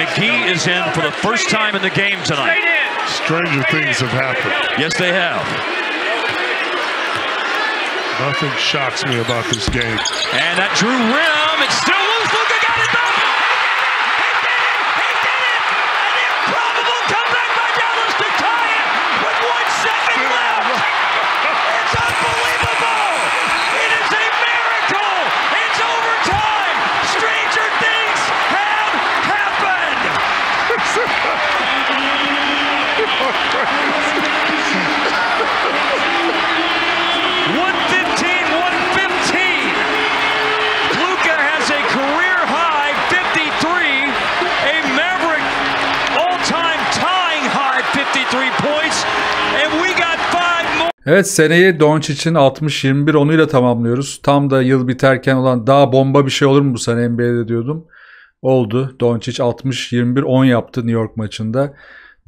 McGee is in for the first time in the game tonight. Stranger things have happened. Yes, they have. Nothing shocks me about this game. And that drew rim. It's still loose. Luka got it back. He did it. An improbable comeback by Dallas to tie it with 1 second left. It's unbelievable. It is a miracle. It's overtime. Stranger things have happened. Evet, seneyi Doncic'in 60-21 onuyla tamamlıyoruz. Tam da yıl biterken olan daha bomba bir şey olur mu bu sene NBA'de diyordum. Oldu. Doncic 60-21-10 yaptı New York maçında.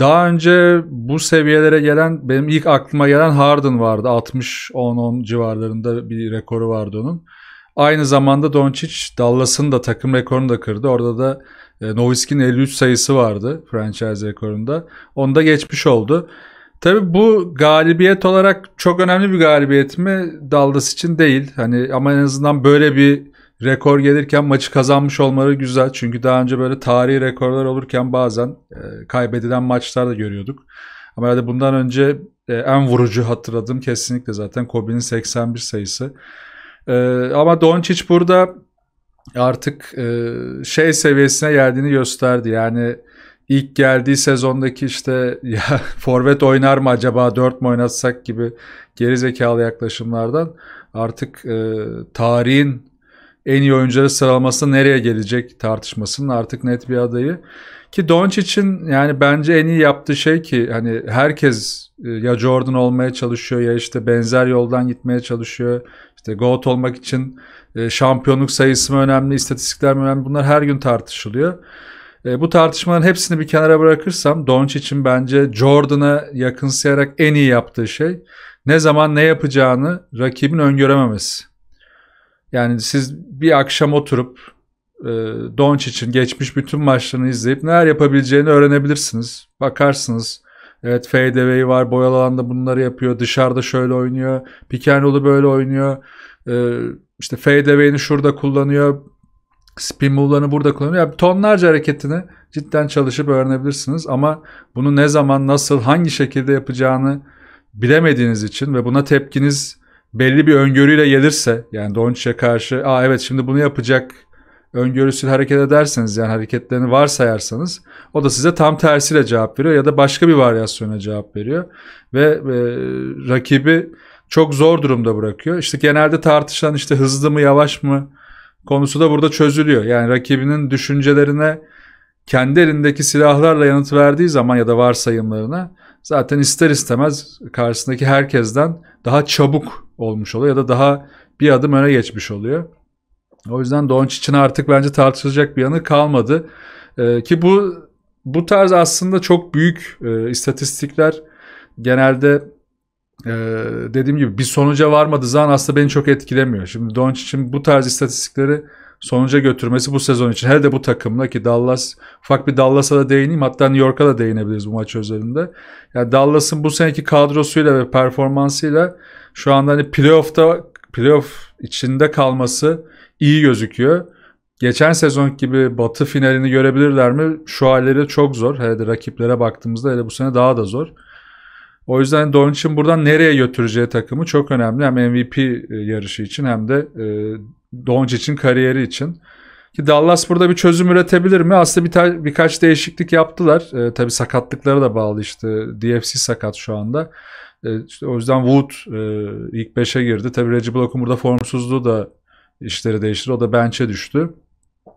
Daha önce bu seviyelere gelen, benim ilk aklıma gelen Harden vardı. 60-10-10 civarlarında bir rekoru vardı onun. Aynı zamanda Doncic Dallas'ın da takım rekorunu da kırdı. Orada da Nowitzki'nin 53 sayısı vardı franchise rekorunda. Onu da geçmiş oldu. Tabii bu galibiyet olarak çok önemli bir galibiyet mi? Dallas için değil. Hani ama en azından böyle bir rekor gelirken maçı kazanmış olmaları güzel. Çünkü daha önce böyle tarihi rekorlar olurken bazen kaybedilen maçlar da görüyorduk. Ama herhalde bundan önce en vurucu hatırladığım kesinlikle zaten Kobe'nin 81 sayısı. Ama Doncic burada artık şey seviyesine geldiğini gösterdi. Yani İlk geldiği sezondaki işte ya forvet oynar mı acaba, 4 mi oynatsak gibi gerizekalı yaklaşımlardan artık tarihin en iyi oyuncuları sıralaması nereye gelecek tartışmasının artık net bir adayı. Ki Doncic'in yani bence en iyi yaptığı şey ki hani herkes ya Jordan olmaya çalışıyor ya işte benzer yoldan gitmeye çalışıyor. İşte GOAT olmak için şampiyonluk sayısı mı önemli, istatistikler mi önemli, bunlar her gün tartışılıyor. Bu tartışmaların hepsini bir kenara bırakırsam Doncic'in bence Jordan'a yakınsayarak en iyi yaptığı şey ne zaman ne yapacağını rakibin öngörememesi. Yani siz bir akşam oturup Doncic'in geçmiş bütün maçlarını izleyip neler yapabileceğini öğrenebilirsiniz. Bakarsınız, evet fadeaway var, boyalı alanda bunları yapıyor, dışarıda şöyle oynuyor, pick and roll'u böyle oynuyor, işte fadeaway'ini şurada kullanıyor, spin move'larını burada kullanıyor. Yani tonlarca hareketini cidden çalışıp öğrenebilirsiniz ama bunu ne zaman, nasıl, hangi şekilde yapacağını bilemediğiniz için ve buna tepkiniz belli bir öngörüyle gelirse, yani Doncic'e karşı "Aa evet şimdi bunu yapacak" öngörüsüyle hareket ederseniz, yani hareketlerini varsayarsanız, o da size tam tersiyle cevap veriyor ya da başka bir varyasyona cevap veriyor ve rakibi çok zor durumda bırakıyor. İşte genelde tartışılan işte hızlı mı yavaş mı konusu da burada çözülüyor. Yani rakibinin düşüncelerine kendi elindeki silahlarla yanıt verdiği zaman ya da varsayımlarına zaten ister istemez karşısındaki herkesten daha çabuk olmuş oluyor ya da daha bir adım öne geçmiş oluyor. O yüzden Doncic'in artık bence tartışılacak bir yanı kalmadı. Ki bu tarz aslında çok büyük istatistikler genelde dediğim gibi bir sonuca varmadığı zaman aslında beni çok etkilemiyor. Şimdi Doncic'in bu tarz istatistikleri sonuca götürmesi bu sezon için, hele de bu takımla, ki Dallas, ufak bir Dallas'a da değineyim, hatta New York'a da değinebiliriz bu maç özelinde. Yani Dallas'ın bu seneki kadrosuyla ve performansıyla şu anda hani playoff içinde kalması iyi gözüküyor. Geçen sezon gibi Batı finalini görebilirler mi? Şu halleri çok zor. Hele de rakiplere baktığımızda hele bu sene daha da zor. O yüzden Doncic'in buradan nereye götüreceği takımı çok önemli. Hem MVP yarışı için hem de Doncic'in kariyeri için. Ki Dallas burada bir çözüm üretebilir mi? Aslında birkaç değişiklik yaptılar. Tabii sakatlıklara da bağlı işte. DFC sakat şu anda. İşte o yüzden Wood ilk 5'e girdi. Tabii Reggie Block'un burada formsuzluğu da işleri değiştirdi. O da bench'e düştü.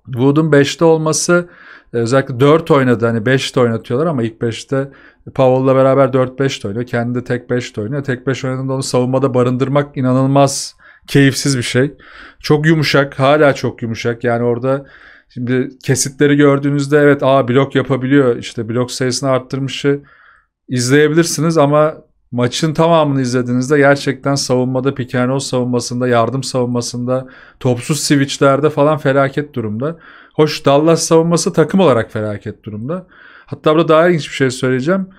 Wood'un 5'te olması, özellikle 4 oynadı, hani 5'te oynatıyorlar ama ilk 5'te Powell'la beraber 4-5'te oynuyor. Kendi de tek 5'te oynuyor. Tek 5 oynadığında onu savunmada barındırmak inanılmaz keyifsiz bir şey. Çok yumuşak, hala çok yumuşak. Yani orada şimdi kesitleri gördüğünüzde evet blok yapabiliyor, işte blok sayısını arttırmışı izleyebilirsiniz ama maçın tamamını izlediğinizde gerçekten savunmada, pick and roll savunmasında, yardım savunmasında, topsuz switchlerde falan felaket durumda. Hoş, Dallas savunması takım olarak felaket durumda. Hatta burada daha ilginç bir şey söyleyeceğim.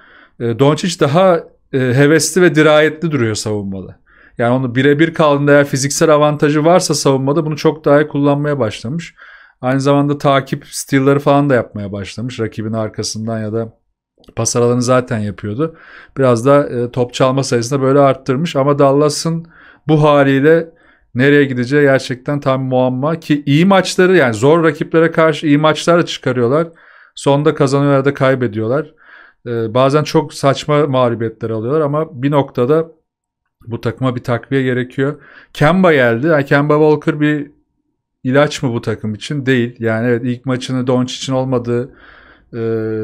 Doncic daha hevesli ve dirayetli duruyor savunmada. Yani onu birebir kaldığında eğer fiziksel avantajı varsa savunmada bunu çok daha iyi kullanmaya başlamış. Aynı zamanda takip steal'ları falan da yapmaya başlamış. Rakibin arkasından ya da pas aralarını zaten yapıyordu. Biraz da top çalma sayısını böyle arttırmış. Ama Dallas'ın bu haliyle nereye gideceği gerçekten tam muamma. Ki iyi maçları, yani zor rakiplere karşı iyi maçlar da çıkarıyorlar. Sonda kazanıyorlar da kaybediyorlar. Bazen çok saçma mağlubiyetler alıyorlar ama bir noktada bu takıma bir takviye gerekiyor. Kemba geldi. Yani Kemba Walker bir ilaç mı bu takım için? Değil. Yani evet, ilk maçını Doncic'in olmadığı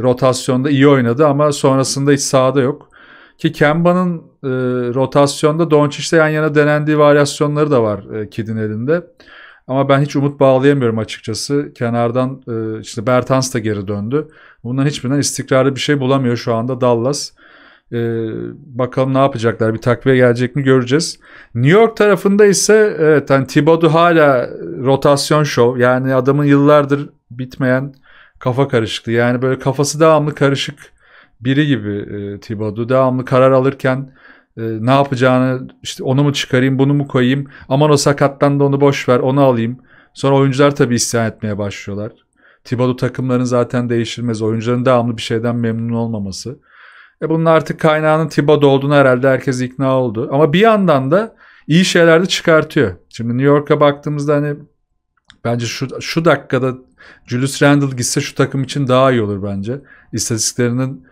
rotasyonda iyi oynadı ama sonrasında hiç sahada yok. Ki Kemba'nın rotasyonda Doncic'le yan yana denendiği varyasyonları da var Kidd'in elinde. Ama ben hiç umut bağlayamıyorum açıkçası. Kenardan işte Bertans da geri döndü. Bundan hiçbirinden istikrarlı bir şey bulamıyor şu anda Dallas. Bakalım ne yapacaklar, bir takviye gelecek mi göreceğiz. New York tarafında ise evet, hani Thibodeau hala rotasyon şov. Yani adamın yıllardır bitmeyen kafa karışıklığı. Yani böyle kafası devamlı karışık biri gibi Thibodeau. Devamlı karar alırken ne yapacağını, işte onu mu çıkarayım, bunu mu koyayım, aman o sakatlandı onu boş ver, onu alayım. Sonra oyuncular tabii isyan etmeye başlıyorlar. Thibodeau takımların zaten değişilmez. Oyuncuların devamlı bir şeyden memnun olmaması. Bunun artık kaynağının Thibodeau olduğunu herhalde herkes ikna oldu. Ama bir yandan da iyi şeyler de çıkartıyor. Şimdi New York'a baktığımızda hani bence şu dakikada Julius Randle gitse şu takım için daha iyi olur bence. İstatistiklerinin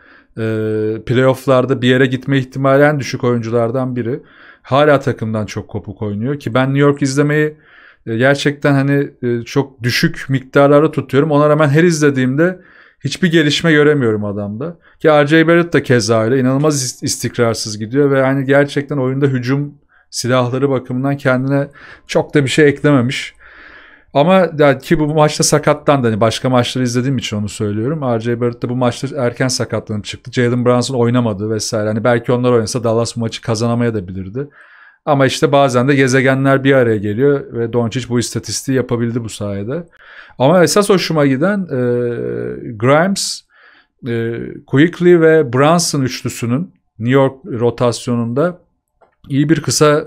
playoff'larda bir yere gitme ihtimali en düşük oyunculardan biri. Hala takımdan çok kopuk oynuyor ki ben New York izlemeyi gerçekten hani çok düşük miktarlara tutuyorum. Ona rağmen her izlediğimde hiçbir gelişme göremiyorum adamda. Ki RJ Barrett da keza öyle. İnanılmaz istikrarsız gidiyor ve yani gerçekten oyunda hücum silahları bakımından kendine çok da bir şey eklememiş. Ama yani ki bu maçta sakatlandı. Hani başka maçları izlediğim için onu söylüyorum. RJ Barrett de bu maçta erken sakatlanıp çıktı. Jaylen Brown'un oynamadı vesaire. Hani belki onlar oynasa Dallas bu maçı kazanamaya da bilirdi. Ama işte bazen de gezegenler bir araya geliyor ve Doncic bu istatistiği yapabildi bu sayede. Ama esas hoşuma giden Grimes, Quickly ve Brunson üçlüsünün New York rotasyonunda iyi bir kısa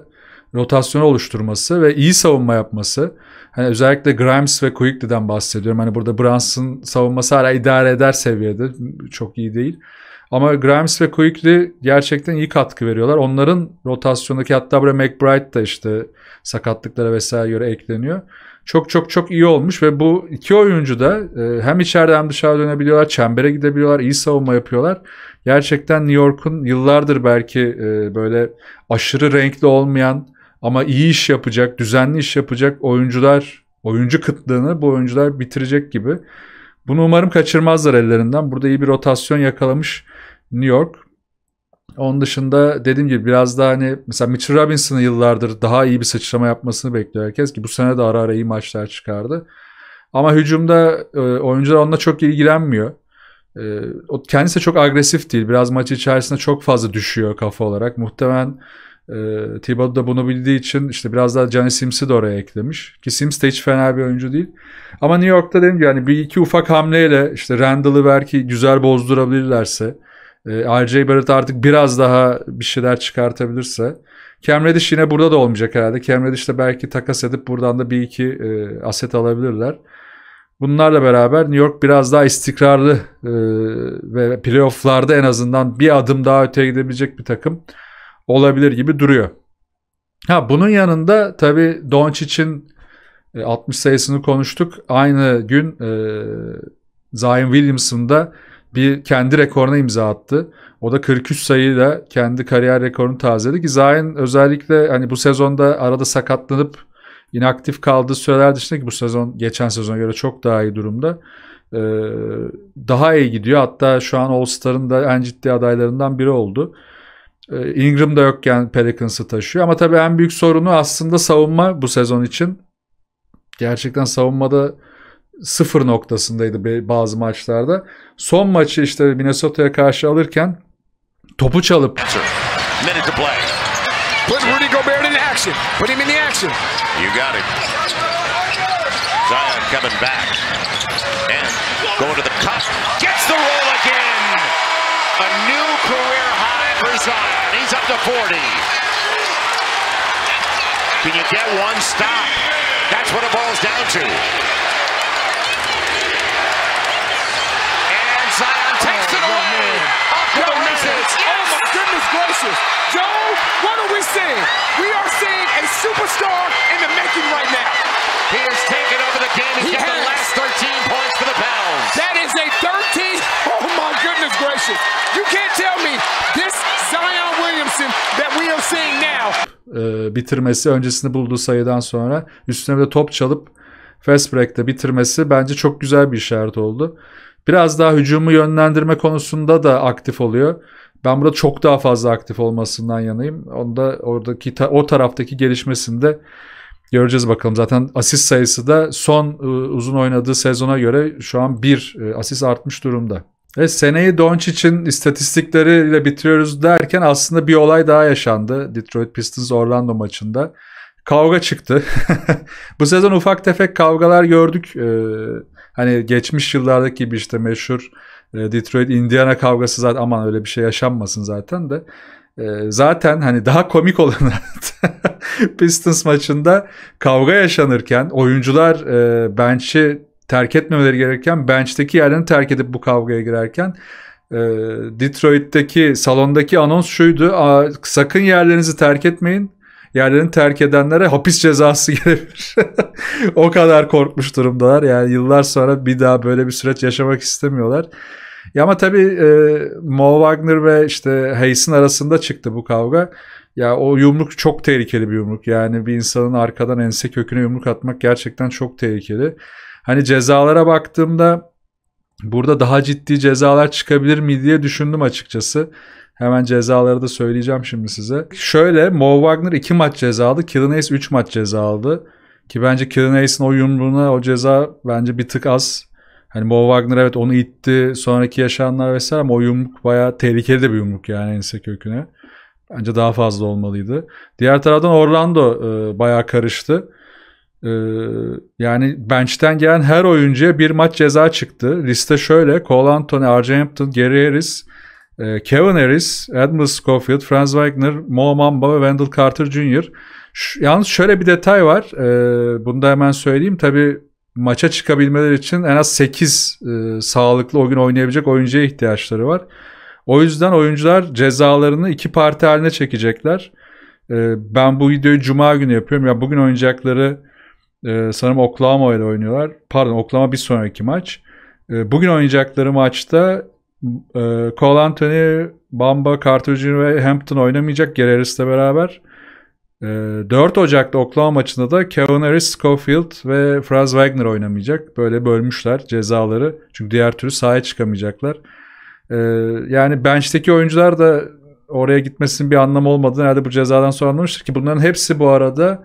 rotasyonu oluşturması ve iyi savunma yapması. Hani özellikle Grimes ve Quickly'den bahsediyorum. Hani burada Brunson savunması hala idare eder seviyede. Çok iyi değil. Ama Grimes ve Quigley gerçekten iyi katkı veriyorlar. Onların rotasyondaki, hatta buraya McBride da işte sakatlıklara vesaire göre ekleniyor. Çok çok çok iyi olmuş ve bu iki oyuncu da hem içeride hem dışarı dönebiliyorlar. Çembere gidebiliyorlar. İyi savunma yapıyorlar. Gerçekten New York'un yıllardır belki böyle aşırı renkli olmayan ama iyi iş yapacak, düzenli iş yapacak oyuncular, oyuncu kıtlığını bu oyuncular bitirecek gibi. Bunu umarım kaçırmazlar ellerinden. Burada iyi bir rotasyon yakalamış New York. Onun dışında dediğim gibi biraz daha hani mesela Mitchell Robinson'ın yıllardır daha iyi bir sıçrama yapmasını bekliyor herkes ki bu sene de ara ara iyi maçlar çıkardı. Ama hücumda oyuncular onunla çok ilgilenmiyor. Kendisi de çok agresif değil. Biraz maçı içerisinde çok fazla düşüyor kafa olarak. Muhtemelen Thibodeau da bunu bildiği için işte biraz daha Johnny Sims'i de oraya eklemiş. Ki Sims de hiç fena bir oyuncu değil. Ama New York'ta dediğim gibi yani bir iki ufak hamleyle işte Randall'ı belki güzel bozdurabilirlerse, RJ Barrett artık biraz daha bir şeyler çıkartabilirse, Cam Reddish yine burada da olmayacak herhalde. Cam Reddish'le belki takas edip buradan da bir iki aset alabilirler. Bunlarla beraber New York biraz daha istikrarlı ve playoff'larda en azından bir adım daha öteye gidebilecek bir takım olabilir gibi duruyor. Ha, bunun yanında tabii Doncic'in 60 sayısını konuştuk. Aynı gün Zion Williamson da bir kendi rekoruna imza attı. O da 43 sayıyla kendi kariyer rekorunu tazeledi ki Zion özellikle hani bu sezonda arada sakatlanıp inaktif kaldığı süreler dışında ki bu sezon geçen sezona göre çok daha iyi durumda. Daha iyi gidiyor. Hatta şu an All-Star'ın da en ciddi adaylarından biri oldu. Ingram'da yokken Pelicans'ı taşıyor. Ama tabii en büyük sorunu aslında savunma bu sezon için. Gerçekten savunmada sıfır noktasındaydı bazı maçlarda. Son maçı işte Minnesota'ya karşı alırken topu çalıp Durant going to the cup, gets the roll again. A new career high for Zion. He's up to 40. Can you get one stop? That's what it boils down to. And Zion takes it away. Up to the Wizards. Oh my goodness gracious. Joel, what are we seeing? We are seeing a superstar in the making right now. He has taken over the game. He's got the last 13 points for the Pels. That is a 13. Oh, my goodness gracious. You can't tell me this Zion Williamson that we are seeing now. Bitirmesi, öncesinde bulduğu sayıdan sonra üstüne bir de top çalıp fast break'te bitirmesi bence çok güzel bir işaret oldu. Biraz daha hücumu yönlendirme konusunda da aktif oluyor. Ben burada çok daha fazla aktif olmasından yanayım. Onda oradaki o taraftaki gelişmesinde göreceğiz bakalım. Zaten asist sayısı da son uzun oynadığı sezona göre şu an bir asist artmış durumda. Ve seneyi Doncic'in istatistikleriyle bitiriyoruz derken aslında bir olay daha yaşandı. Detroit Pistons Orlando maçında. Kavga çıktı. Bu sezon ufak tefek kavgalar gördük. Hani geçmiş yıllardaki gibi işte meşhur Detroit Indiana kavgası, zaten aman öyle bir şey yaşanmasın zaten de. Zaten hani daha komik olan Pistons maçında kavga yaşanırken oyuncular bench'i terk etmemeleri gerekirken bench'teki yerlerini terk edip bu kavgaya girerken Detroit'teki salondaki anons şuydu: sakın yerlerinizi terk etmeyin, yerlerini terk edenlere hapis cezası gelebilir. O kadar korkmuş durumdalar yani, yıllar sonra bir daha böyle bir süreç yaşamak istemiyorlar. Ya ama tabii Mo Wagner ve işte Hayes'in arasında çıktı bu kavga. Ya o yumruk çok tehlikeli bir yumruk. Yani bir insanın arkadan ense köküne yumruk atmak gerçekten çok tehlikeli. Hani cezalara baktığımda burada daha ciddi cezalar çıkabilir mi diye düşündüm açıkçası. Hemen cezaları da söyleyeceğim şimdi size. Şöyle, Mo Wagner 2 maç ceza aldı. Killian Hayes 3 maç ceza aldı. Ki bence Killian Hayes'in o yumruğuna o ceza bence bir tık az. Hani Mo Wagner evet onu itti, sonraki yaşananlar vesaire, ama o yumruk bayağı tehlikeli de bir yumruk yani ense köküne. Bence daha fazla olmalıydı. Diğer taraftan Orlando bayağı karıştı. Yani bench'ten gelen her oyuncuya bir maç ceza çıktı. Liste şöyle: Cole Anthony, RJ Hampton, Gary Harris, Kevin Harris, Admiral Schofield, Franz Wagner, Mo Mamba ve Wendell Carter Jr. Yalnız şöyle bir detay var. Bunu da hemen söyleyeyim. Tabii maça çıkabilmeleri için en az 8 sağlıklı o gün oynayabilecek oyuncuya ihtiyaçları var. O yüzden oyuncular cezalarını 2 parti haline çekecekler. Ben bu videoyu cuma günü yapıyorum. Yani bugün oynayacakları sanırım Oklahoma ile oynuyorlar. Pardon, Oklahoma bir sonraki maç. Bugün oynayacakları maçta Cole Anthony, Bamba, Carter Jr. ve Hampton oynamayacak Gary Harris'le beraber. 4 Ocak'ta Oklahoma maçında da Kevin Harris, Schofield ve Franz Wagner oynamayacak. Böyle bölmüşler cezaları. Çünkü diğer türlü sahaya çıkamayacaklar. Yani bench'teki oyuncular da oraya gitmesinin bir anlamı olmadığını herhalde bu cezadan sonra anlamıştır ki bunların hepsi bu arada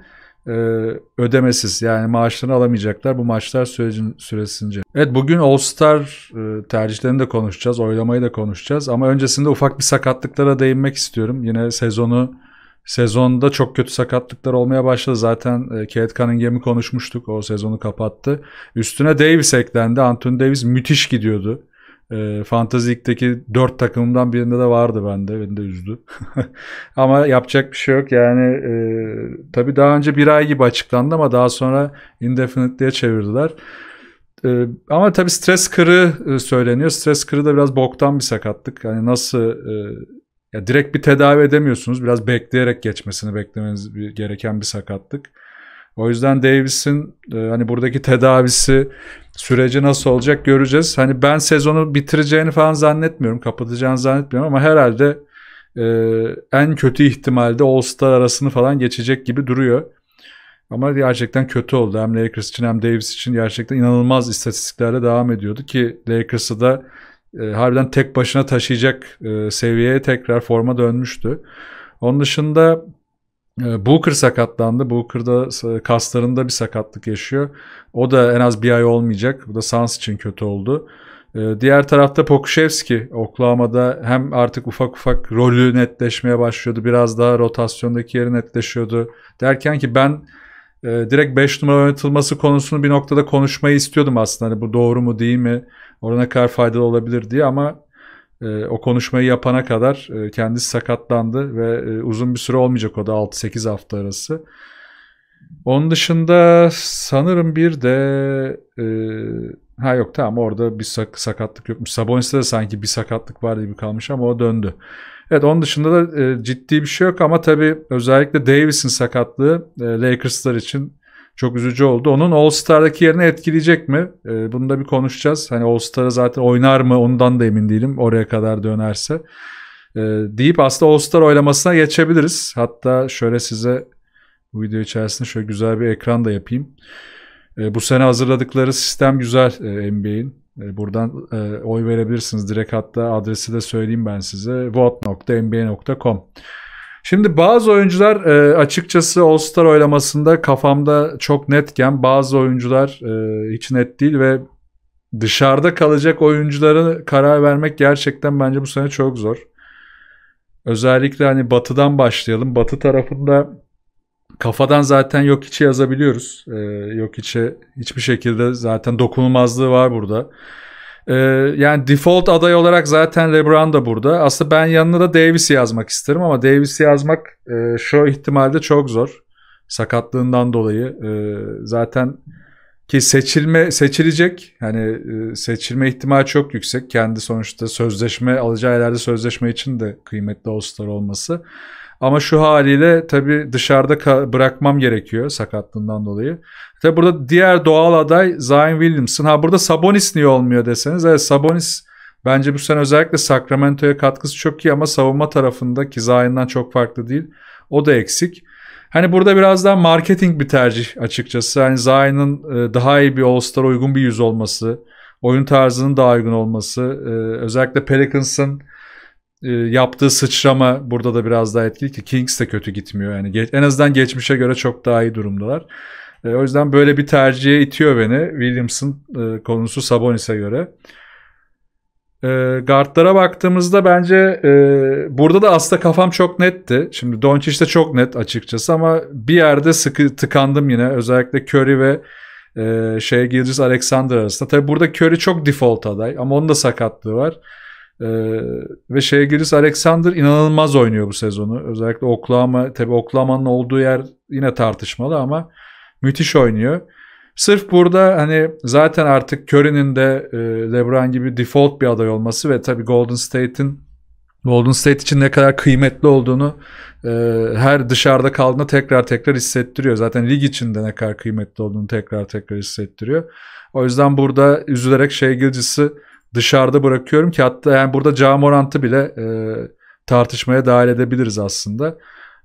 ödemesiz. Yani maaşlarını alamayacaklar bu maçlar süresince. Evet, bugün All-Star tercihlerini de konuşacağız. Oylamayı da konuşacağız. Ama öncesinde ufak bir sakatlıklara değinmek istiyorum. Yine Sezonda çok kötü sakatlıklar olmaya başladı. Zaten Kate Cunningham'i konuşmuştuk. O sezonu kapattı. Üstüne Davis eklendi. Anthony Davis müthiş gidiyordu. Fantasy League'deki 4 takımdan birinde de vardı bende. Beni de üzdü. Ama yapacak bir şey yok. Yani tabii daha önce bir ay gibi açıklandı ama daha sonra indefinite'liğe çevirdiler. Ama tabii stres kırığı söyleniyor. Stres kırığı da biraz boktan bir sakatlık. Hani nasıl... Ya direkt bir tedavi edemiyorsunuz. Biraz bekleyerek geçmesini beklemeniz gereken bir sakatlık. O yüzden Davis'in hani buradaki tedavisi süreci nasıl olacak göreceğiz. Hani ben sezonu bitireceğini falan zannetmiyorum. Kapatacağını zannetmiyorum ama herhalde en kötü ihtimalde All-Star arasını falan geçecek gibi duruyor. Ama gerçekten kötü oldu. Hem Lakers için hem Davis için gerçekten inanılmaz istatistiklerle devam ediyordu ki Lakers'ı da harbiden tek başına taşıyacak seviyeye tekrar forma dönmüştü. Onun dışında Booker sakatlandı. Booker'da kaslarında bir sakatlık yaşıyor. O da en az bir ay olmayacak. Bu da Suns için kötü oldu. Diğer tarafta Pokuševski Oklahoma'da hem artık ufak ufak rolü netleşmeye başlıyordu. Biraz daha rotasyondaki yeri netleşiyordu. Derken ki ben direkt 5 numara oynatılması konusunu bir noktada konuşmayı istiyordum aslında. Hani bu doğru mu değil mi? Orana kadar faydalı olabilir diye ama o konuşmayı yapana kadar kendisi sakatlandı ve uzun bir süre olmayacak o da 6-8 hafta arası. Onun dışında sanırım bir de ha yok tamam orada bir sakatlık yokmuş. Sabonis'te de sanki bir sakatlık var gibi kalmış ama o döndü. Evet onun dışında da ciddi bir şey yok ama tabii özellikle Davis'in sakatlığı Lakers'lar için çok üzücü oldu. Onun All-Star'daki yerini etkileyecek mi? Bunu da bir konuşacağız. Hani All-Star'a zaten oynar mı ondan da emin değilim oraya kadar dönerse. Deyip aslında All-Star oylamasına geçebiliriz. Hatta şöyle size bu video içerisinde şöyle güzel bir ekran da yapayım. Bu sene hazırladıkları sistem güzel NBA'in. Buradan oy verebilirsiniz. Direkt hatta adresi de söyleyeyim ben size. vote.nba.com. Şimdi bazı oyuncular açıkçası All-Star oylamasında kafamda çok netken bazı oyuncular hiç net değil ve dışarıda kalacak oyunculara karar vermek gerçekten bence bu sene çok zor. Özellikle hani Batı'dan başlayalım. Batı tarafında kafadan zaten Jokic'i yazabiliyoruz. Jokic'e hiçbir şekilde zaten dokunulmazlığı var burada. Yani default aday olarak zaten LeBron da burada. Aslında ben yanına da Davis'i yazmak isterim ama Davis'i yazmak şu ihtimalde çok zor. Sakatlığından dolayı. Zaten ki seçilecek. Hani seçilme ihtimali çok yüksek. Kendi sonuçta sözleşme alacağı yerlerde sözleşme için de kıymetli All-Star olması. Ama şu haliyle tabii dışarıda bırakmam gerekiyor sakatlığından dolayı. Tabii burada diğer doğal aday Zion Williamson. Ha burada Sabonis niye olmuyor deseniz. Evet Sabonis bence bu sene özellikle Sacramento'ya katkısı çok iyi ama savunma tarafındaki Zion'dan çok farklı değil. O da eksik. Hani burada biraz daha marketing bir tercih açıkçası. Hani Zion'ın daha iyi bir All-Star uygun bir yüz olması. Oyun tarzının daha uygun olması. Özellikle Pelicans'ın yaptığı sıçrama burada da biraz daha etkili ki Kings de kötü gitmiyor yani en azından geçmişe göre çok daha iyi durumdalar. O yüzden böyle bir tercihe itiyor beni Williamson konusu Sabonis'e göre. Guardlara baktığımızda bence burada da aslında kafam çok netti. Şimdi Doncic de çok net açıkçası ama bir yerde sıkı tıkandım yine özellikle Curry ve Gilgeous Alexander arasında. Tabi burada Curry çok default aday ama onun da sakatlığı var. Ve Gilgeous Alexander inanılmaz oynuyor bu sezonu. Özellikle Oklahoma, tabii Oklahoma'nın olduğu yer yine tartışmalı ama müthiş oynuyor. Sırf burada hani zaten artık Curry'nin de LeBron gibi default bir aday olması ve tabii Golden State için ne kadar kıymetli olduğunu her dışarıda kaldığında tekrar hissettiriyor. Zaten lig içinde ne kadar kıymetli olduğunu tekrar hissettiriyor. O yüzden burada üzülerek Gilgeous'u dışarıda bırakıyorum ki hatta yani burada Ja Morant'ı bile tartışmaya dahil edebiliriz aslında.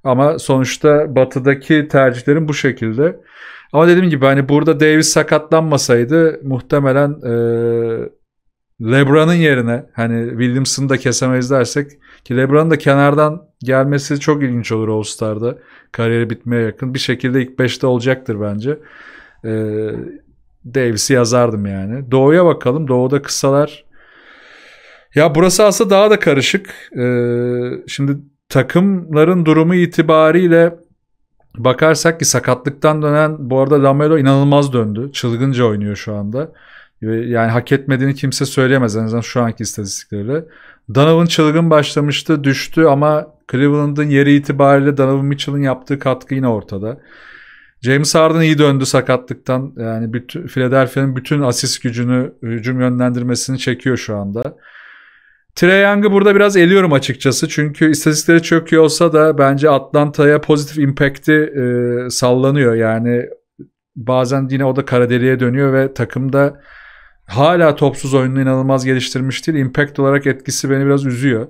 Ama sonuçta batıdaki tercihlerim bu şekilde. Ama dediğim gibi hani burada Davis sakatlanmasaydı muhtemelen LeBron'un yerine hani Williamson'ı da kesemeyiz dersek ki LeBron'un da kenardan gelmesi çok ilginç olur All-Star'da. Kariyeri bitmeye yakın. Bir şekilde ilk 5'te olacaktır bence. Davis'i yazardım yani. Doğu'ya bakalım. Doğu'da kısalar. Ya burası aslında daha da karışık. Şimdi takımların durumu itibariyle bakarsak ki sakatlıktan dönen bu arada Lamelo inanılmaz döndü. Çılgınca oynuyor şu anda. Yani hak etmediğini kimse söyleyemez. En azından şu anki istatistiklerle. Donovan çılgın başlamıştı. Düştü ama Cleveland'ın yeri itibariyle Donovan Mitchell'ın yaptığı katkı yine ortada. James Harden iyi döndü sakatlıktan. Yani Philadelphia'nın bütün asist gücünü, hücum yönlendirmesini çekiyor şu anda. Trae Young'ı burada biraz eliyorum açıkçası. Çünkü istatistikleri çöküyor olsa da bence Atlanta'ya pozitif impact'i sallanıyor. Yani bazen yine o da kara deliğe dönüyor ve takımda hala topsuz oyununu inanılmaz geliştirmiş değil. Impact olarak etkisi beni biraz üzüyor.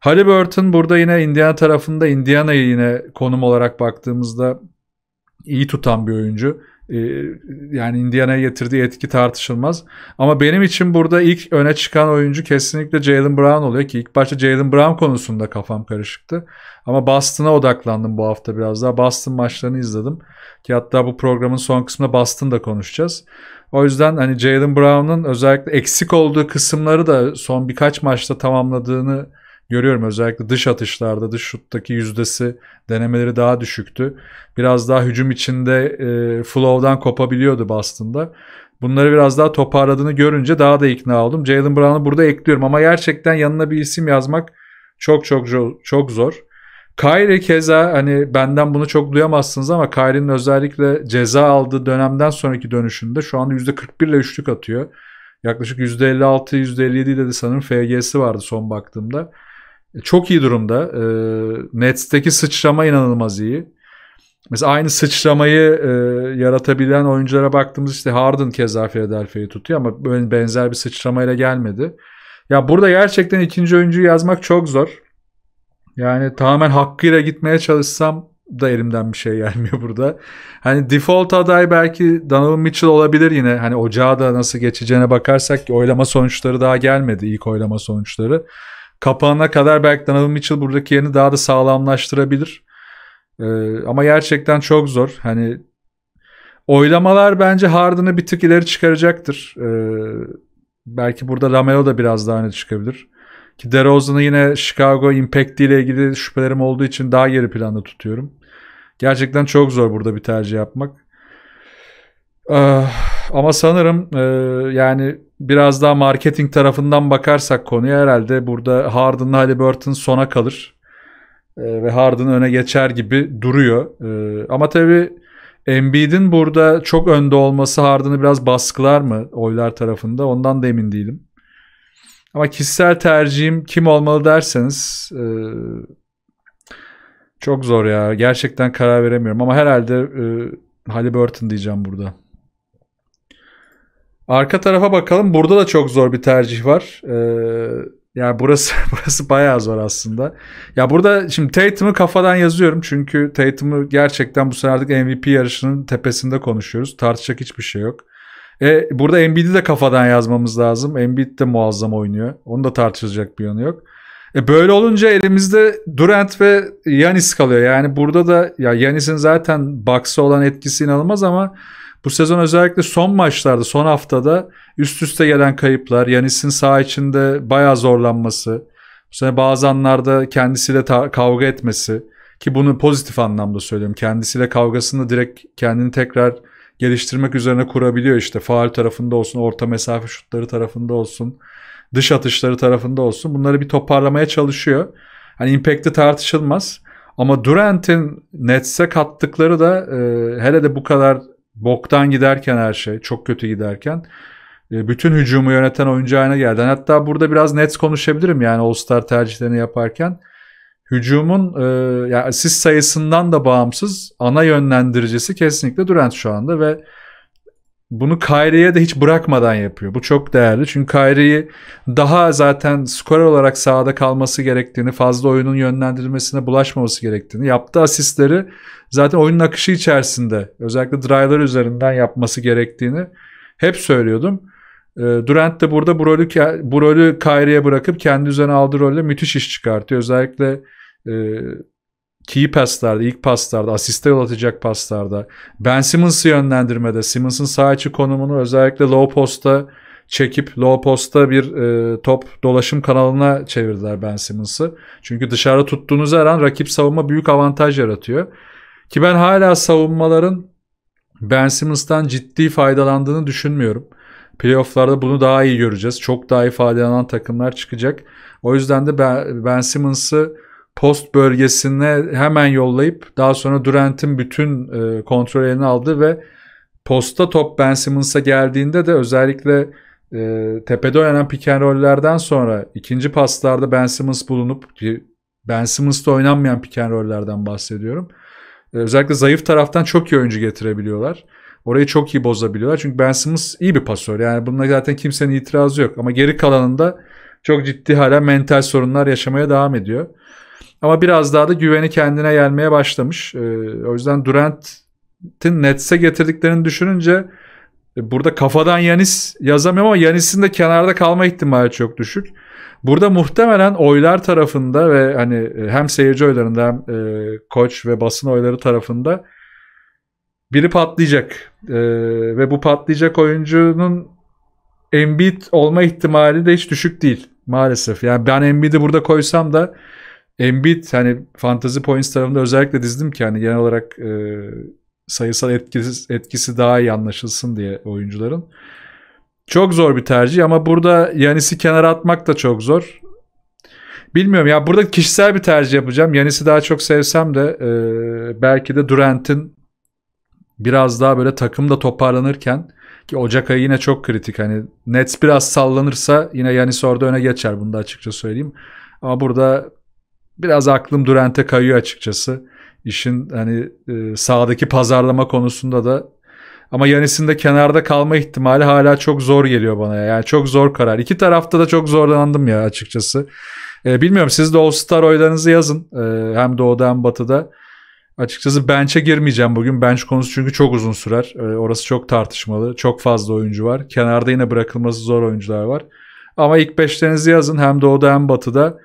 Halliburton burada yine Indiana tarafında. Indiana'yı yine konum olarak baktığımızda iyi tutan bir oyuncu. Yani Indiana'ya getirdiği etki tartışılmaz. Ama benim için burada ilk öne çıkan oyuncu kesinlikle Jaylen Brown oluyor ki ilk başta Jaylen Brown konusunda kafam karışıktı. Ama Boston'a odaklandım bu hafta biraz daha. Boston maçlarını izledim. Ki hatta bu programın son kısmında Boston'da konuşacağız. O yüzden hani Jaylen Brown'un özellikle eksik olduğu kısımları da son birkaç maçta tamamladığını görüyorum. Özellikle dış atışlarda, dış şuttaki yüzdesi, denemeleri daha düşüktü. Biraz daha hücum içinde flow'dan kopabiliyordu Boston'da. Bunları biraz daha toparladığını görünce daha da ikna oldum. Jaylen Brown'u burada ekliyorum ama gerçekten yanına bir isim yazmak çok zor. Kyrie keza, hani benden bunu çok duyamazsınız ama Kyrie'nin özellikle ceza aldığı dönemden sonraki dönüşünde şu anda %41 ile üçlük atıyor. Yaklaşık %56, %57 ile de sanırım FG'si vardı son baktığımda. Çok iyi durumda. Nets'teki sıçrama inanılmaz iyi. Mesela aynı sıçramayı yaratabilen oyunculara baktığımız işte Harden keza Philadelphia'yı tutuyor ama böyle benzer bir sıçramayla gelmedi. Ya burada gerçekten ikinci oyuncuyu yazmak çok zor. Yani tamamen hakkıyla gitmeye çalışsam da elimden bir şey gelmiyor burada. Hani default aday belki Donovan Mitchell olabilir yine. Hani ocağa da nasıl geçeceğine bakarsak ki oylama sonuçları daha gelmedi, ilk oylama sonuçları. Kapanana kadar belki Donovan Mitchell buradaki yerini daha da sağlamlaştırabilir. Ama gerçekten çok zor. Hani oylamalar bence Harden'ı bir tık ileri çıkaracaktır. Belki burada Lamelo da biraz daha öne çıkabilir. Ki DeRozan'ı yine Chicago Impact ile ilgili şüphelerim olduğu için daha geri planda tutuyorum. Gerçekten çok zor burada bir tercih yapmak. Ama sanırım yani biraz daha marketing tarafından bakarsak konuya herhalde burada Harden'la Halliburton sona kalır. Ve Harden öne geçer gibi duruyor. Ama tabii Embiid'in burada çok önde olması Harden'ı biraz baskılar mı oylar tarafında, ondan da emin değilim. Ama kişisel tercihim kim olmalı derseniz çok zor ya. Gerçekten karar veremiyorum. Ama herhalde Halliburton diyeceğim burada. Arka tarafa bakalım. Burada da çok zor bir tercih var. Yani burası bayağı zor aslında. Ya burada şimdi Tatum'u kafadan yazıyorum. Çünkü Tatum'u gerçekten bu sene artık MVP yarışının tepesinde konuşuyoruz. Tartışacak hiçbir şey yok. Burada Embiid'i de kafadan yazmamız lazım. Embiid de muazzam oynuyor. Onu da tartışılacak bir yanı yok. Böyle olunca elimizde Durant ve Giannis kalıyor. Yani burada da ya Giannis'in zaten Bucks'a olan etkisi inanılmaz ama bu sezon özellikle son maçlarda, son haftada üst üste gelen kayıplar, Giannis'in saha içinde bayağı zorlanması, bu sene bazı anlarda kendisiyle kavga etmesi, ki bunu pozitif anlamda söylüyorum. Kendisiyle kavgasını direkt kendini tekrar geliştirmek üzerine kurabiliyor işte. Faul tarafında olsun, orta mesafe şutları tarafında olsun, dış atışları tarafında olsun. Bunları bir toparlamaya çalışıyor. Hani impact'i tartışılmaz. Ama Durant'in Nets'e kattıkları da hele de bu kadar boktan giderken her şey, çok kötü giderken bütün hücumu yöneten oyuncu haline geldi. Yani hatta burada biraz Nets konuşabilirim yani All-Star tercihlerini yaparken. Hücumun yani asist sayısından da bağımsız ana yönlendiricisi kesinlikle Durant şu anda ve bunu Kyrie'ye de hiç bırakmadan yapıyor. Bu çok değerli çünkü Kyrie'yi daha zaten skorer olarak sahada kalması gerektiğini, fazla oyunun yönlendirilmesine bulaşmaması gerektiğini, yaptığı asistleri zaten oyunun akışı içerisinde özellikle drive'lar üzerinden yapması gerektiğini hep söylüyordum. Durant de burada bu rolü Kyrie'ye bırakıp kendi üzerine aldığı rolle müthiş iş çıkartıyor. Özellikle key paslarda, ilk paslarda, asiste yol atacak paslarda, Ben Simmons'ı yönlendirmede, Simmons'ın sağ içi konumunu özellikle low posta çekip low posta bir top dolaşım kanalına çevirdiler Ben Simmons'ı. Çünkü dışarı tuttuğunuz her an rakip savunma büyük avantaj yaratıyor. Ki ben hala savunmaların Ben Simmons'tan ciddi faydalandığını düşünmüyorum. Playoff'larda bunu daha iyi göreceğiz. Çok daha iyi faydalanan takımlar çıkacak. O yüzden de Ben Simmons'ı post bölgesine hemen yollayıp daha sonra Durant'in bütün kontrol eline aldı ve posta top Ben Simmons'a geldiğinde de özellikle tepede oynanan pick and roll'lerden sonra ikinci paslarda Ben Simmons bulunup, ki Ben Simmons'ta oynanmayan pick and roll'lerden bahsediyorum. Özellikle zayıf taraftan çok iyi oyuncu getirebiliyorlar. Orayı çok iyi bozabiliyorlar. Çünkü Ben Simmons iyi bir pasör. Yani bununla zaten kimsenin itirazı yok. Ama geri kalanında çok ciddi hala mental sorunlar yaşamaya devam ediyor. Ama biraz daha da güveni kendine gelmeye başlamış. O yüzden Durant'in Nets'e getirdiklerini düşününce burada kafadan Giannis yazamıyorum ama Giannis'in de kenarda kalma ihtimali çok düşük. Burada muhtemelen oylar tarafında ve hani hem seyirci oylarında hem koç ve basın oyları tarafında biri patlayacak ve bu patlayacak oyuncunun Embiid olma ihtimali de hiç düşük değil. Maalesef. Yani ben Embiid'i burada koysam da Embiid hani Fantasy Points tarafında özellikle dizdim ki hani genel olarak sayısal etkisi daha iyi anlaşılsın diye oyuncuların. Çok zor bir tercih ama burada Giannis'i kenara atmak da çok zor. Bilmiyorum ya, burada kişisel bir tercih yapacağım. Giannis'i daha çok sevsem de belki de Durant'in biraz daha böyle takımda toparlanırken ki Ocak ayı yine çok kritik. Hani Nets biraz sallanırsa yine Giannis orada öne geçer, bunu da açıkça söyleyeyim. Ama burada biraz aklım Durant'e kayıyor açıkçası. İşin hani sahadaki pazarlama konusunda da. Ama Giannis'in de kenarda kalma ihtimali hala çok zor geliyor bana. Yani çok zor karar. İki tarafta da çok zorlandım ya açıkçası. Bilmiyorum, siz de All-Star oylarınızı yazın. Hem doğuda hem batıda. Açıkçası bench'e girmeyeceğim bugün. Bench konusu çünkü çok uzun sürer. Orası çok tartışmalı. Çok fazla oyuncu var. Kenarda yine bırakılması zor oyuncular var. Ama ilk beşlerinizi yazın. Hem doğuda hem batıda.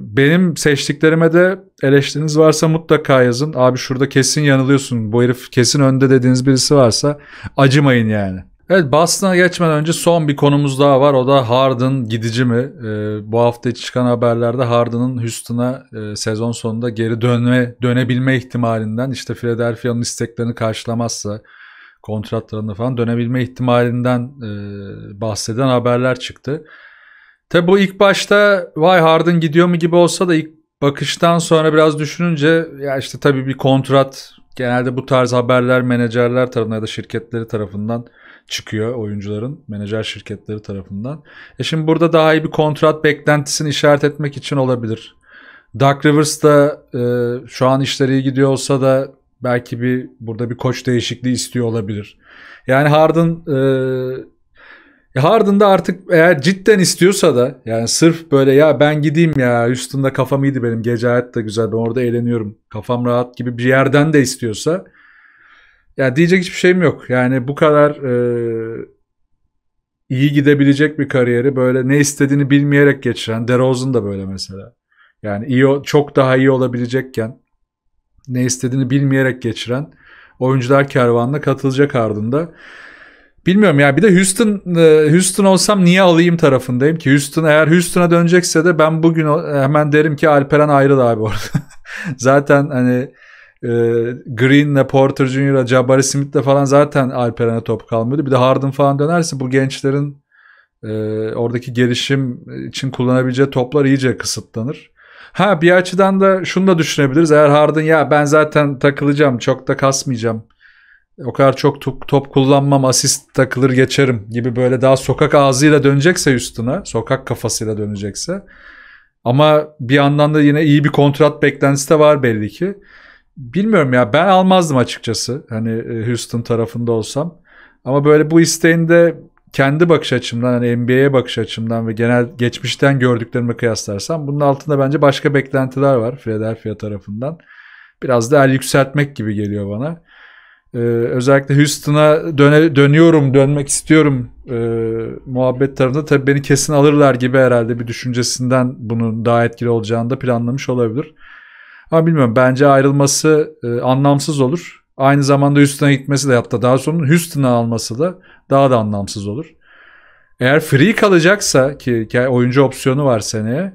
Benim seçtiklerime de eleştiriniz varsa mutlaka yazın. Abi şurada kesin yanılıyorsun, bu herif kesin önde dediğiniz birisi varsa acımayın yani. Evet, Boston'a geçmeden önce son bir konumuz daha var. O da Harden gidici mi? Bu hafta çıkan haberlerde Harden'ın Houston'a sezon sonunda geri dönebilme ihtimalinden, işte Philadelphia'nın isteklerini karşılamazsa kontratlarını falan dönebilme ihtimalinden bahseden haberler çıktı. Tabi bu ilk başta vay Harden gidiyor mu gibi olsa da ilk bakıştan sonra biraz düşününce ya işte tabi bir kontrat genelde bu tarz haberler menajerler tarafından ya da şirketleri tarafından çıkıyor, oyuncuların menajer şirketleri tarafından. Şimdi burada daha iyi bir kontrat beklentisini işaret etmek için olabilir. Doc Rivers da şu an işleri iyi gidiyor olsa da belki burada bir koç değişikliği istiyor olabilir. Yani Harden de artık eğer cidden istiyorsa da yani sırf böyle ya ben gideyim ya üstümde kafam iyiydi benim, gece hayat da güzel, ben orada eğleniyorum, kafam rahat gibi bir yerden de istiyorsa ya diyecek hiçbir şeyim yok. Yani bu kadar iyi gidebilecek bir kariyeri böyle ne istediğini bilmeyerek geçiren DeRozan da böyle mesela. Yani iyi, çok daha iyi olabilecekken ne istediğini bilmeyerek geçiren oyuncular kervanına katılacak ardında. Bilmiyorum ya, bir de Houston olsam niye alayım tarafındayım ki. Houston eğer Houston'a dönecekse de ben bugün hemen derim ki Alperen ayrıl abi orada. Zaten hani Green'le, Porter Jr.'la, Jabari Smith'le falan zaten Alperen'e top kalmıyordu. Bir de Harden falan dönerse bu gençlerin oradaki gelişim için kullanabileceği toplar iyice kısıtlanır. Ha bir açıdan da şunu da düşünebiliriz. Eğer Harden ya ben zaten takılacağım, çok da kasmayacağım, o kadar çok top kullanmam, asist takılır geçerim gibi böyle daha sokak ağzıyla dönecekse üstüne, sokak kafasıyla dönecekse, ama bir yandan da yine iyi bir kontrat beklentisi de var belli ki. Bilmiyorum ya, ben almazdım açıkçası hani Houston tarafında olsam, ama böyle bu isteğin de kendi bakış açımdan, hani NBA'ye bakış açımdan ve genel geçmişten gördüklerime kıyaslarsam bunun altında bence başka beklentiler var Philadelphia tarafından. Biraz da el yükseltmek gibi geliyor bana. Özellikle Houston'a dönmek istiyorum muhabbet tarafında tabii beni kesin alırlar gibi herhalde bir düşüncesinden bunun daha etkili olacağını da planlamış olabilir. Ama bilmiyorum, bence ayrılması anlamsız olur. Aynı zamanda Houston'a gitmesi de yaptı. Daha sonra Houston'a alması da daha da anlamsız olur. Eğer free kalacaksa ki oyuncu opsiyonu var seneye,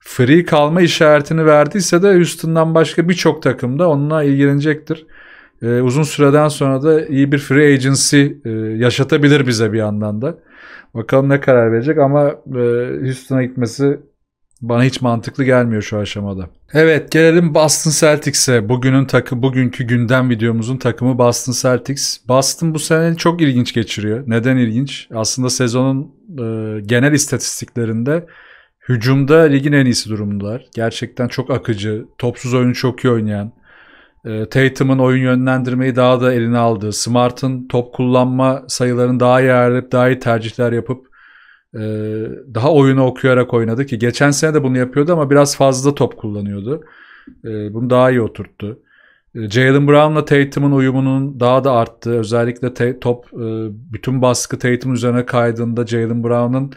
free kalma işaretini verdiyse de Houston'dan başka birçok takım da onunla ilgilenecektir. Uzun süreden sonra da iyi bir free agency yaşatabilir bize bir yandan da. Bakalım ne karar verecek ama Houston'a gitmesi bana hiç mantıklı gelmiyor şu aşamada. Evet, gelelim Boston Celtics'e. Bugünkü gündem videomuzun takımı Boston Celtics. Boston bu sene çok ilginç geçiriyor. Neden ilginç? Aslında sezonun genel istatistiklerinde hücumda ligin en iyisi durumdalar. Gerçekten çok akıcı, topsuz oyunu çok iyi oynayan, Tatum'un oyun yönlendirmeyi daha da eline aldığı, Smart'ın top kullanma sayılarını daha iyi ayarlayıp daha iyi tercihler yapıp daha oyunu okuyarak oynadı ki geçen sene de bunu yapıyordu ama biraz fazla top kullanıyordu. Bunu daha iyi oturttu. Jaylen Brown'la Tatum'un uyumunun daha da arttığı, özellikle top bütün baskı Tatum üzerine kaydığında Jaylen Brown'ın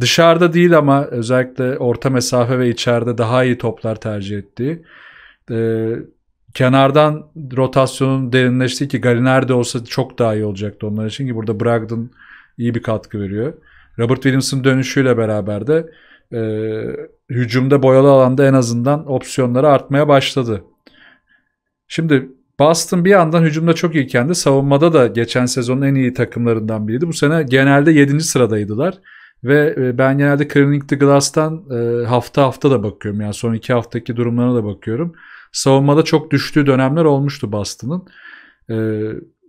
dışarıda değil ama özellikle orta mesafe ve içeride daha iyi toplar tercih ettiği, kenardan rotasyonun derinleştiği ki Gallinari de olsa çok daha iyi olacaktı onlar için ki burada Brogdon iyi bir katkı veriyor. Robert Williams'ın dönüşüyle beraber de hücumda boyalı alanda en azından opsiyonları artmaya başladı. Şimdi Boston bir yandan hücumda çok iyiyken de savunmada da geçen sezonun en iyi takımlarından biriydi. Bu sene genelde 7. sıradaydılar. Ve ben genelde Clearing the Glass'tan hafta hafta da bakıyorum. Yani son 2 haftaki durumlarına da bakıyorum. Savunmada çok düştüğü dönemler olmuştu Boston'ın.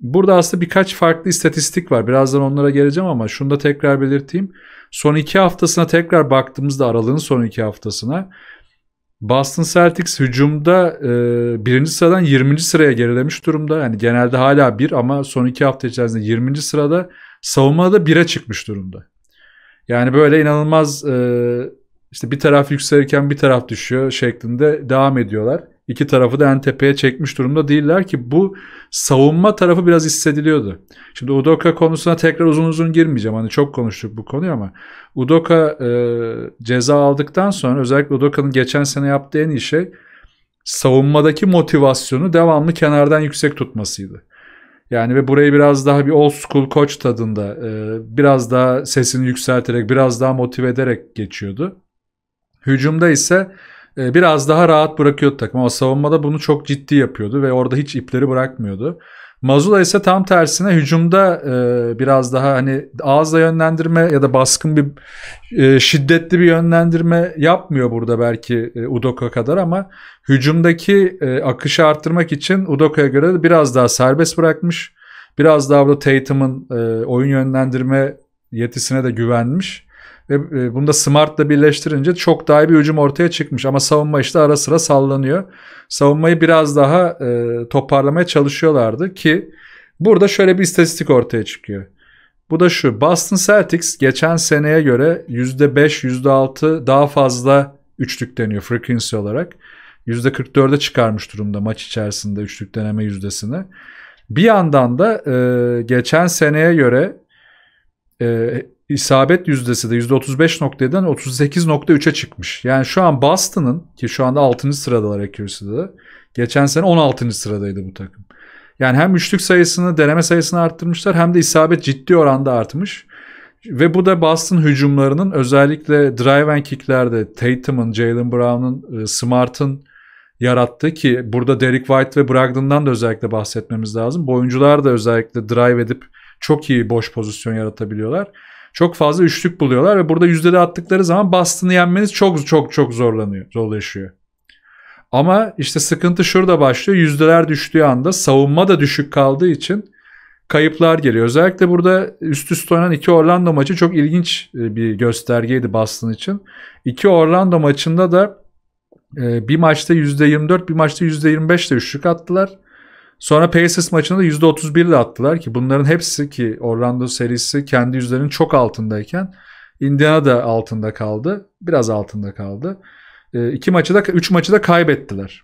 Burada aslında birkaç farklı istatistik var. Birazdan onlara geleceğim ama şunu da tekrar belirteyim. Son 2 haftasına tekrar baktığımızda, aralığın son 2 haftasına, Boston Celtics hücumda 1. sıradan 20. sıraya gerilemiş durumda. Yani genelde hala 1 ama son 2 hafta içerisinde 20. sırada, savunmada 1'e çıkmış durumda. Yani böyle inanılmaz işte bir taraf yükselirken bir taraf düşüyor şeklinde devam ediyorlar. İki tarafı da en tepeye çekmiş durumda değiller ki bu savunma tarafı biraz hissediliyordu. Şimdi Udoka konusuna tekrar uzun uzun girmeyeceğim. Hani çok konuştuk bu konuyu ama Udoka ceza aldıktan sonra, özellikle Udoka'nın geçen sene yaptığı en iyi şey savunmadaki motivasyonu devamlı kenardan yüksek tutmasıydı. Yani ve burayı biraz daha bir old school koç tadında, biraz daha sesini yükselterek, biraz daha motive ederek geçiyordu. Hücumda ise biraz daha rahat bırakıyordu takım ama savunmada bunu çok ciddi yapıyordu ve orada hiç ipleri bırakmıyordu. Mazula ise tam tersine hücumda biraz daha hani ağızla yönlendirme ya da baskın bir şiddetli bir yönlendirme yapmıyor burada belki Udoka kadar ama hücumdaki akışı arttırmak için Udoka'ya göre de biraz daha serbest bırakmış. Biraz daha burada Tatum'un oyun yönlendirme yetisine de güvenmiş. Ve bunu da Smart'la birleştirince çok daha iyi bir hücum ortaya çıkmış. Ama savunma işte ara sıra sallanıyor. Savunmayı biraz daha toparlamaya çalışıyorlardı ki burada şöyle bir istatistik ortaya çıkıyor. Bu da şu: Boston Celtics geçen seneye göre %5, %6 daha fazla üçlük deniyor frekansı olarak. %44'e çıkarmış durumda maç içerisinde üçlük deneme yüzdesini. Bir yandan da geçen seneye göre İsabet yüzdesi de %35.7'den 38.3'e çıkmış. Yani şu an Boston'ın, ki şu anda 6. sıradalar accuracy'de de, geçen sene 16. sıradaydı bu takım. Yani hem üçlük sayısını, deneme sayısını arttırmışlar hem de isabet ciddi oranda artmış. Ve bu da Boston hücumlarının, özellikle drive and kicklerde Tatum'un, Jaylen Brown'un, Smart'ın yarattığı, ki burada Derek White ve Brogdon'dan da özellikle bahsetmemiz lazım. Bu oyuncular da özellikle drive edip çok iyi boş pozisyon yaratabiliyorlar. Çok fazla üçlük buluyorlar ve burada yüzdeli attıkları zaman Boston'ı yenmeniz çok zorlaşıyor. Ama işte sıkıntı şurada başlıyor. Yüzdeler düştüğü anda savunma da düşük kaldığı için kayıplar geliyor. Özellikle burada üst üste oynanan 2 Orlando maçı çok ilginç bir göstergeydi Boston için. 2 Orlando maçında da bir maçta %24, bir maçta %25 ile üçlük attılar. Sonra Pacers maçında da %31 ile attılar ki bunların hepsi, ki Orlando serisi kendi yüzlerinin çok altındayken Indiana da altında kaldı. Biraz altında kaldı. 2 maçı da, 3 maçı da kaybettiler.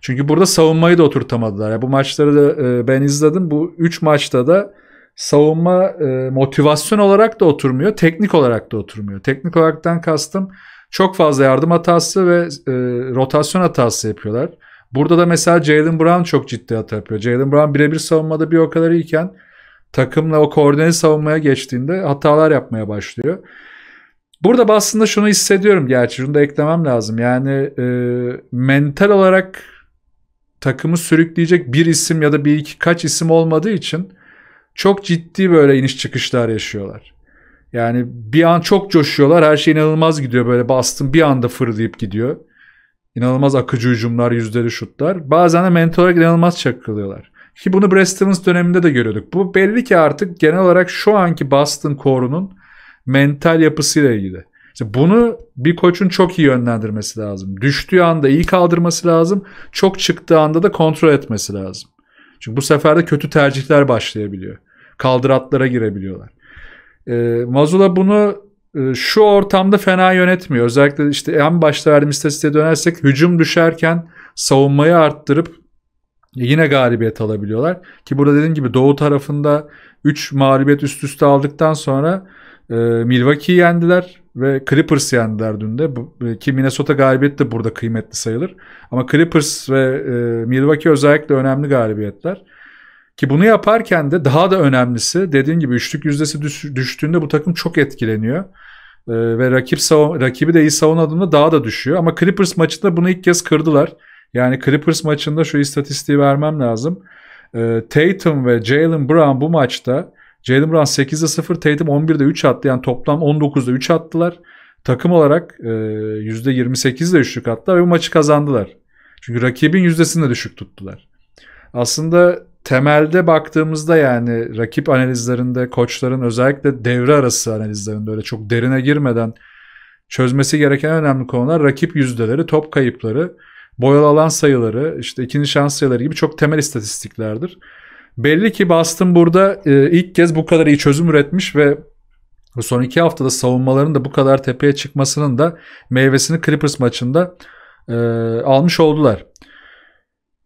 Çünkü burada savunmayı da oturtamadılar. Yani bu maçları da ben izledim. Bu 3 maçta da savunma motivasyon olarak da oturmuyor. Teknik olarak da oturmuyor. Teknik olaraktan kastım çok fazla yardım hatası ve rotasyon hatası yapıyorlar. Burada da mesela Jaylen Brown çok ciddi hata yapıyor. Jaylen Brown birebir savunmada bir o kadar iyiyken takımla o koordineli savunmaya geçtiğinde hatalar yapmaya başlıyor. Burada aslında şunu hissediyorum, gerçi şunu da eklemem lazım. Yani mental olarak takımı sürükleyecek bir isim ya da bir iki kaç isim olmadığı için çok ciddi böyle iniş çıkışlar yaşıyorlar. Yani bir an çok coşuyorlar, her şey inanılmaz gidiyor, böyle Boston bir anda fırlayıp gidiyor. İnanılmaz akıcı hücumlar, yüzdeli şutlar. Bazen de mental olarak inanılmaz çakılıyorlar. Ki bunu Brad Stevens döneminde de görüyorduk. Bu belli ki artık genel olarak şu anki Boston Core'unun mental yapısıyla ilgili. İşte bunu bir koçun çok iyi yönlendirmesi lazım. Düştüğü anda iyi kaldırması lazım. Çok çıktığı anda da kontrol etmesi lazım. Çünkü bu sefer de kötü tercihler başlayabiliyor. Kaldıratlara girebiliyorlar. Mazula bunu şu ortamda fena yönetmiyor. Özellikle işte en başta verdiğim istatistiğe dönersek hücum düşerken savunmayı arttırıp yine galibiyet alabiliyorlar. Ki burada dediğim gibi Doğu tarafında 3 mağlubiyet üst üste aldıktan sonra Milwaukee'yi yendiler ve Clippers'ı yendiler dün de. Ki Minnesota galibiyeti de burada kıymetli sayılır. Ama Clippers ve Milwaukee özellikle önemli galibiyetler. Ki bunu yaparken de daha da önemlisi, dediğim gibi üçlük yüzdesi düştüğünde bu takım çok etkileniyor. Ve rakibi de iyi savunadığında daha da düşüyor. Ama Clippers maçında bunu ilk kez kırdılar. Yani Clippers maçında şu istatistiği vermem lazım. Tatum ve Jaylen Brown bu maçta, Jaylen Brown 8'de 0, Tatum 11'de 3 attı. Yani toplam 19'da 3 attılar. Takım olarak %28'de üçlük attılar ve bu maçı kazandılar. Çünkü rakibin yüzdesini de düşük tuttular. Aslında temelde baktığımızda, yani rakip analizlerinde koçların özellikle devre arası analizlerinde öyle çok derine girmeden çözmesi gereken önemli konular rakip yüzdeleri, top kayıpları, boyalı alan sayıları, işte ikinci şans sayıları gibi çok temel istatistiklerdir. Belli ki Boston burada ilk kez bu kadar iyi çözüm üretmiş ve son iki haftada savunmaların da bu kadar tepeye çıkmasının da meyvesini Clippers maçında almış oldular.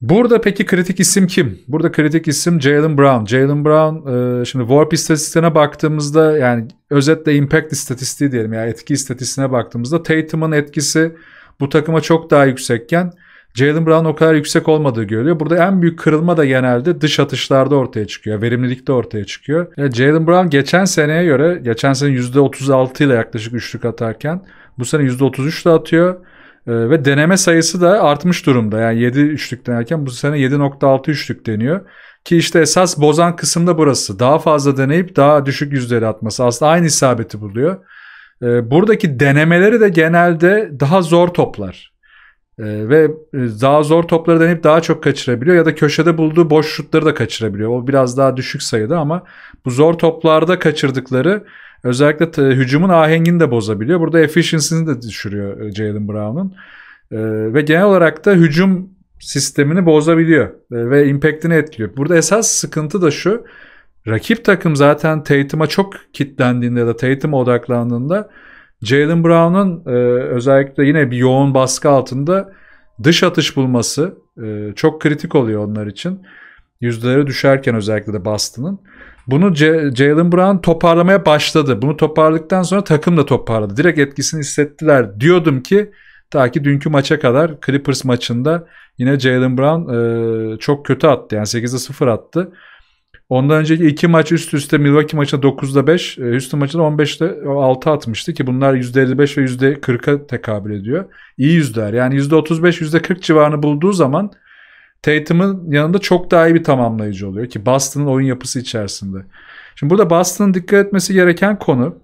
Burada peki kritik isim kim? Burada kritik isim Jaylen Brown. Jaylen Brown şimdi WARP istatistiklerine baktığımızda, yani özetle impact istatistiği diyelim, yani etki istatistiğine baktığımızda Tatum'un etkisi bu takıma çok daha yüksekken Jaylen Brown o kadar yüksek olmadığı görülüyor. Burada en büyük kırılma da genelde dış atışlarda ortaya çıkıyor. Verimlilikte ortaya çıkıyor. Yani Jaylen Brown geçen seneye göre, geçen sene %36 ile yaklaşık üçlük atarken bu sene %33 ile atıyor. Ve deneme sayısı da artmış durumda. Yani 7 üçlük denerken bu sene 7.6 üçlük deniyor. Ki işte esas bozan kısım da burası. Daha fazla deneyip daha düşük yüzdeli atması. Aslında aynı isabeti buluyor. Buradaki denemeleri de genelde daha zor toplar. Ve daha zor topları deneyip daha çok kaçırabiliyor. Ya da köşede bulduğu boş şutları da kaçırabiliyor. O biraz daha düşük sayıda ama bu zor toplarda kaçırdıkları özellikle hücumun ahengini de bozabiliyor. Burada efficiency'sini de düşürüyor Jaylen Brown'un. Ve genel olarak da hücum sistemini bozabiliyor. Ve impact'ini etkiliyor. Burada esas sıkıntı da şu. Rakip takım zaten Tatum'a çok kilitlendiğinde ya da Tatum'a odaklandığında Jaylen Brown'un özellikle yine bir yoğun baskı altında dış atış bulması çok kritik oluyor onlar için. Yüzdeleri düşerken özellikle de Boston'ın. Bunu Jaylen Brown toparlamaya başladı. Bunu toparladıktan sonra takım da toparladı. Direkt etkisini hissettiler. Diyordum ki ta ki dünkü maça kadar, Clippers maçında yine Jaylen Brown çok kötü attı. Yani 8'de 0 attı. Ondan önceki iki maç üst üste, Milwaukee maçında 9'da 5, Houston maçında 15'de 6 atmıştı ki bunlar %55 ve %40'a tekabül ediyor. İyi yüzdeler. Yani %35, %40 civarını bulduğu zaman Tatum'un yanında çok daha iyi bir tamamlayıcı oluyor ki Boston'ın oyun yapısı içerisinde. Şimdi burada Boston'ın dikkat etmesi gereken konu,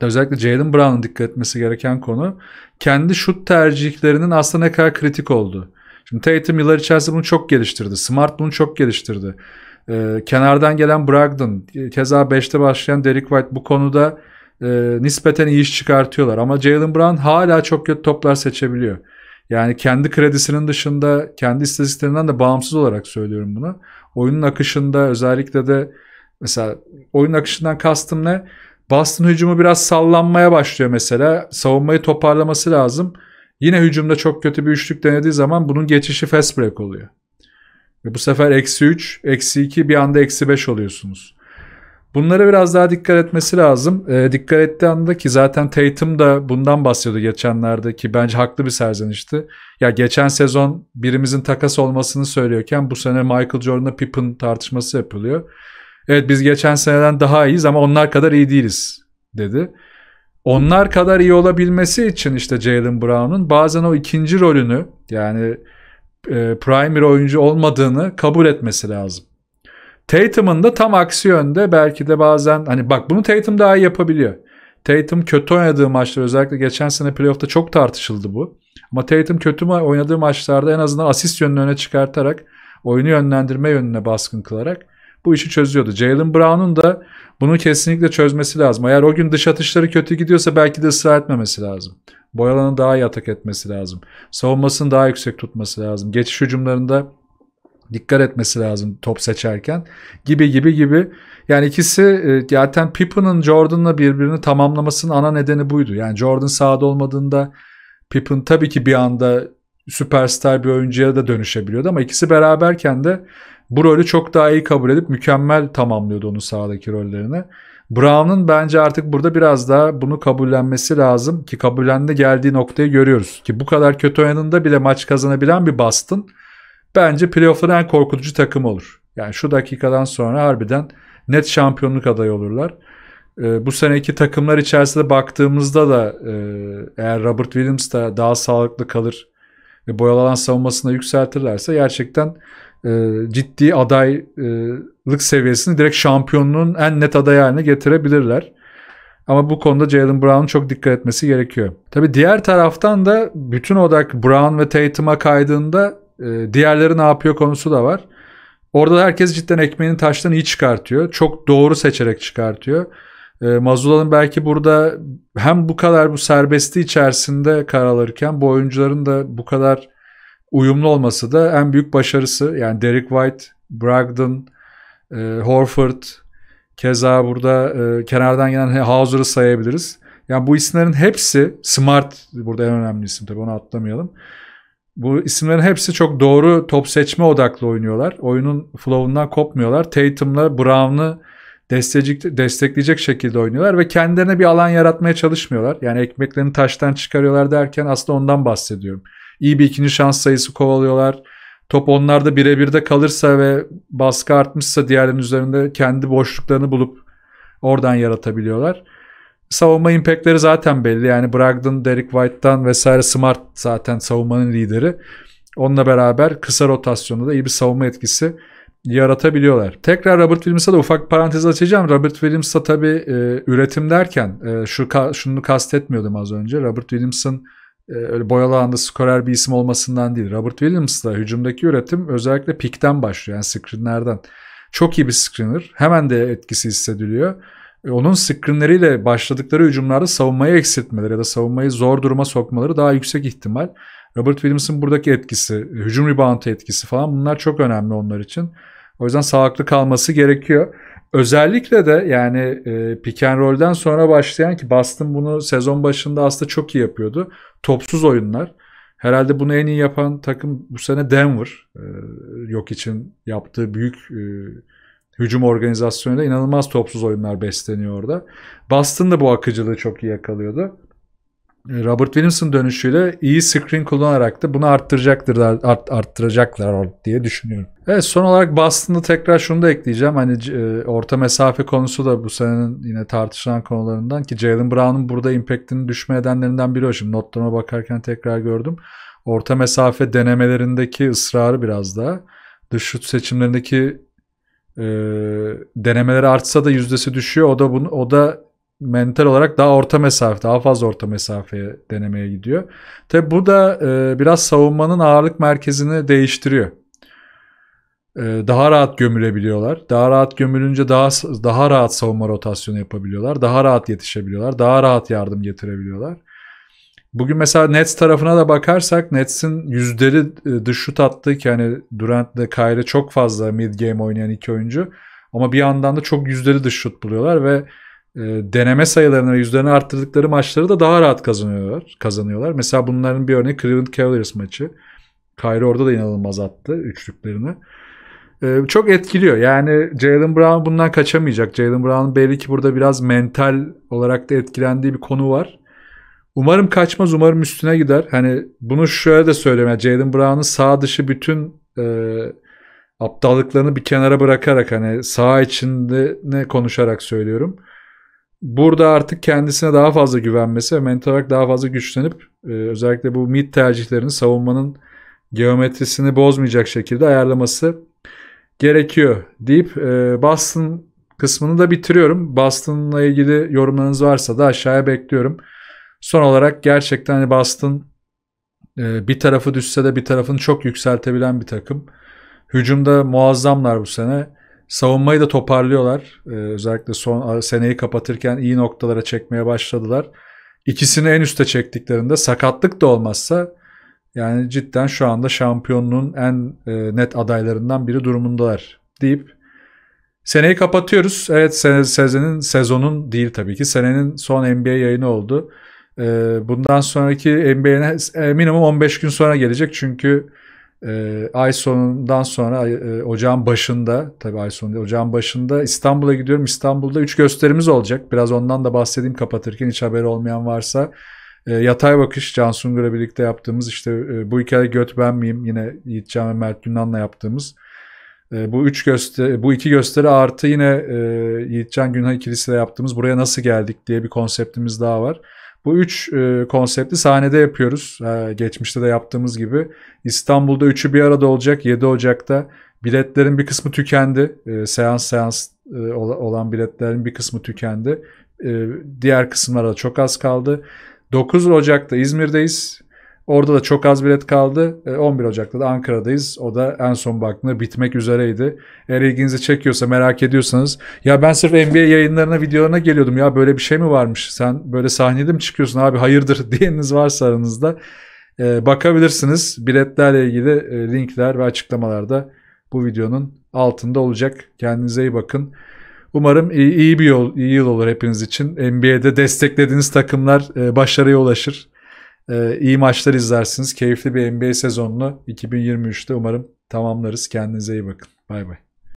özellikle Jaylen Brown'ın dikkat etmesi gereken konu, kendi şut tercihlerinin aslında ne kadar kritik olduğu. Şimdi Tatum yıllar içerisinde bunu çok geliştirdi. Smart bunu çok geliştirdi. Kenardan gelen Brogdon, keza 5'te başlayan Derek White bu konuda nispeten iyi iş çıkartıyorlar. Ama Jaylen Brown hala çok kötü toplar seçebiliyor. Yani kendi kredisinin dışında, kendi istatistiklerinden de bağımsız olarak söylüyorum bunu. Oyunun akışında, özellikle de mesela oyunun akışından kastım ne? Boston hücumu biraz sallanmaya başlıyor mesela. Savunmayı toparlaması lazım. Yine hücumda çok kötü bir üçlük denediği zaman bunun geçişi fast break oluyor. Ve bu sefer -3, -2, bir anda -5 oluyorsunuz. Bunlara biraz daha dikkat etmesi lazım. Dikkat ettiği anda, ki zaten Tatum da bundan bahsediyordu geçenlerde, ki bence haklı bir serzenişti. Ya geçen sezon birimizin takas olmasını söylüyorken bu sene Michael Jordan'la Pippen tartışması yapılıyor. Evet biz geçen seneden daha iyiyiz ama onlar kadar iyi değiliz dedi. Onlar kadar iyi olabilmesi için işte Jaylen Brown'un bazen o ikinci rolünü, yani primary oyuncu olmadığını kabul etmesi lazım. Tatum'un da tam aksi yönde belki de bazen, hani bak bunu Tatum daha iyi yapabiliyor. Tatum kötü oynadığı maçlar, özellikle geçen sene playoff'ta çok tartışıldı bu. Ama Tatum kötü oynadığı maçlarda en azından asist yönünü öne çıkartarak, oyunu yönlendirme yönüne baskın kılarak bu işi çözüyordu. Jaylen Brown'un da bunu kesinlikle çözmesi lazım. Eğer o gün dış atışları kötü gidiyorsa belki de ısrar etmemesi lazım. Boy alanı daha iyi atak etmesi lazım. Savunmasını daha yüksek tutması lazım. Geçiş hücumlarında dikkat etmesi lazım top seçerken gibi. Yani ikisi zaten Pippen'ın Jordan'la birbirini tamamlamasının ana nedeni buydu. Yani Jordan sahada olmadığında Pippen tabii ki bir anda süperstar bir oyuncuya da dönüşebiliyordu ama ikisi beraberken de bu rolü çok daha iyi kabul edip mükemmel tamamlıyordu onun sahadaki rollerini. Brown'un bence artık burada biraz daha bunu kabullenmesi lazım ki kabullenme geldiği noktayı görüyoruz. Ki bu kadar kötü oynadığında bile maç kazanabilen bir Boston bence playoff'ların en korkutucu takımı olur. Yani şu dakikadan sonra harbiden net şampiyonluk adayı olurlar. Bu seneki takımlar içerisinde baktığımızda da eğer Robert Williams da daha sağlıklı kalır ve boyalı alan savunmasına yükseltirlerse gerçekten ciddi adaylık seviyesini direkt şampiyonluğun en net adayı haline getirebilirler. Ama bu konuda Jaylen Brown'un çok dikkat etmesi gerekiyor. Tabii diğer taraftan da bütün odak Brown ve Tatum'a kaydığında diğerleri ne yapıyor konusu da var. Orada herkes cidden ekmeğinin taştan iyi çıkartıyor. Çok doğru seçerek çıkartıyor. Mazula'nın belki burada hem bu kadar bu serbestliği içerisinde karar alırken bu oyuncuların da bu kadar uyumlu olması da en büyük başarısı. Yani Derek White, Brogdon, Horford, keza burada kenardan gelen Hauser'ı sayabiliriz. Yani bu isimlerin hepsi, Smart burada en önemli isim tabii, onu atlamayalım. Bu isimlerin hepsi çok doğru top seçme odaklı oynuyorlar. Oyunun flow'undan kopmuyorlar. Tatum'la Brown'ı destekleyecek şekilde oynuyorlar ve kendilerine bir alan yaratmaya çalışmıyorlar. Yani ekmeklerini taştan çıkarıyorlar derken aslında ondan bahsediyorum. İyi bir ikinci şans sayısı kovalıyorlar. Top onlarda birebir de kalırsa ve baskı artmışsa diğerlerinin üzerinde kendi boşluklarını bulup oradan yaratabiliyorlar. Savunma impactleri zaten belli. Yani Brogdon, Derek White'dan vesaire, Smart zaten savunmanın lideri. Onunla beraber kısa rotasyonda da iyi bir savunma etkisi yaratabiliyorlar. Tekrar Robert Williams'a da ufak parantez açacağım. Robert Williams'a tabii üretim derken şunu kastetmiyordum az önce. Robert Williams'ın öyle boyalı alanda skorer bir isim olmasından değil. Robert Williams'la hücumdaki üretim özellikle pikten başlıyor. Yani screenlerden. Çok iyi bir screener. Hemen de etkisi hissediliyor. Onun screenleriyle başladıkları hücumlarda savunmayı eksiltmeleri ya da savunmayı zor duruma sokmaları daha yüksek ihtimal. Robert Williams'ın buradaki etkisi, hücum reboundu etkisi falan, bunlar çok önemli onlar için. O yüzden sağlıklı kalması gerekiyor. Özellikle de yani pick and roll'den sonra başlayan, ki Boston bunu sezon başında aslında çok iyi yapıyordu. Topsuz oyunlar. Herhalde bunu en iyi yapan takım bu sene Denver. Yok için yaptığı büyük hücum organizasyonuyla inanılmaz topsuz oyunlar besleniyor orada. Boston da bu akıcılığı çok iyi yakalıyordu. Robert Williams'ın dönüşüyle iyi screen kullanarak da bunu arttıracaklar diye düşünüyorum. Evet, son olarak Boston'da tekrar şunu da ekleyeceğim. Hani orta mesafe konusu da bu senenin yine tartışılan konularından, ki Jaylen Brown'un burada impact'inin düşme nedenlerinden biri o. Şimdi notlarıma bakarken tekrar gördüm. Orta mesafe denemelerindeki ısrarı biraz daha. Dış şut seçimlerindeki denemeleri artsa da yüzdesi düşüyor. O da mental olarak daha orta mesafe, daha fazla orta mesafeye denemeye gidiyor. Tabi bu da biraz savunmanın ağırlık merkezini değiştiriyor. Daha rahat gömülebiliyorlar. Daha rahat gömülünce daha rahat savunma rotasyonu yapabiliyorlar. Daha rahat yetişebiliyorlar. Daha rahat yardım getirebiliyorlar. Bugün mesela Nets tarafına da bakarsak, Nets'in yüzleri dış şut attığı, ki hani Durant'le Kyrie çok fazla mid game oynayan iki oyuncu. Ama bir yandan da çok yüzleri dış şut buluyorlar ve deneme sayılarını ve yüzlerini arttırdıkları maçları da daha rahat kazanıyorlar. Mesela bunların bir örneği Cleveland Cavaliers maçı. Kyrie orada da inanılmaz attı üçlüklerini. Çok etkiliyor. Yani Jaylen Brown bundan kaçamayacak. Jaylen Brown'un belli ki burada biraz mental olarak da etkilendiği bir konu var. Umarım kaçmaz, umarım üstüne gider. Hani bunu şöyle de söyleyeyim. Yani Jaylen Brown'un sağ dışı bütün aptallıklarını bir kenara bırakarak, hani sağ içinde ne konuşarak söylüyorum. Burada artık kendisine daha fazla güvenmesi ve mental olarak daha fazla güçlenip özellikle bu mid tercihlerini savunmanın geometrisini bozmayacak şekilde ayarlaması gerekiyor deyip Boston kısmını da bitiriyorum. Boston'la ilgili yorumlarınız varsa da aşağıya bekliyorum. Son olarak gerçekten Boston bir tarafı düşse de bir tarafını çok yükseltebilen bir takım. Hücumda muazzamlar bu sene. Savunmayı da toparlıyorlar. Özellikle son seneyi kapatırken iyi noktalara çekmeye başladılar. İkisini en üste çektiklerinde sakatlık da olmazsa yani cidden şu anda şampiyonluğun en net adaylarından biri durumundalar deyip seneyi kapatıyoruz. Evet, sezonun değil tabii ki. Senenin son NBA yayını oldu. Bundan sonraki NBA'ye minimum 15 gün sonra gelecek çünkü ay sonundan sonra ocağın başında, tabii ay sonunda, ocağın başında İstanbul'a gidiyorum. İstanbul'da 3 gösterimiz olacak. Biraz ondan da bahsedeyim kapatırken, hiç haberi olmayan varsa. Yatay Bakış, Can Sungur'la birlikte yaptığımız, işte bu hikaye göt ben miyim, yine Yiğitcan ve Mert Yunan'la yaptığımız Bu iki gösteri artı yine Yiğitcan Günhan ikilisiyle yaptığımız Buraya Nasıl Geldik diye bir konseptimiz daha var. Bu üç konsepti sahnede yapıyoruz. Geçmişte de yaptığımız gibi. İstanbul'da üçü bir arada olacak 7 Ocak'ta. Biletlerin bir kısmı tükendi. Seans olan biletlerin bir kısmı tükendi. Diğer kısımlara da çok az kaldı. 9 Ocak'ta İzmir'deyiz. Orada da çok az bilet kaldı. 11 Ocak'ta da Ankara'dayız. O da en son baktığımda bitmek üzereydi. Eğer ilginizi çekiyorsa, merak ediyorsanız, ya ben sırf NBA yayınlarına, videolarına geliyordum, ya böyle bir şey mi varmış, sen böyle sahnede mi çıkıyorsun abi, hayırdır diyeniniz varsa aranızda bakabilirsiniz. Biletlerle ilgili linkler ve açıklamalarda bu videonun altında olacak. Kendinize iyi bakın. Umarım iyi bir yıl olur hepiniz için. NBA'de desteklediğiniz takımlar başarıya ulaşır. İyi maçlar izlersiniz. Keyifli bir NBA sezonunu 2023'te umarım tamamlarız. Kendinize iyi bakın. Bay bay.